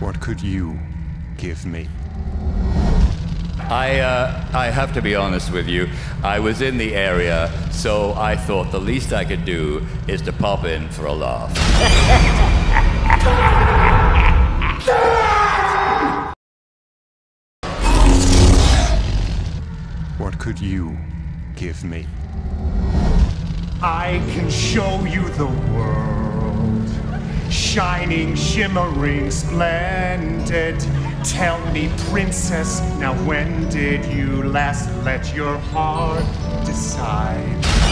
What could you give me? I have to be honest with you. I was in the area, so I thought the least I could do is to pop in for a laugh. What could you give me? I can show you the world, shining, shimmering, splendid. Tell me, princess, now when did you last let your heart decide?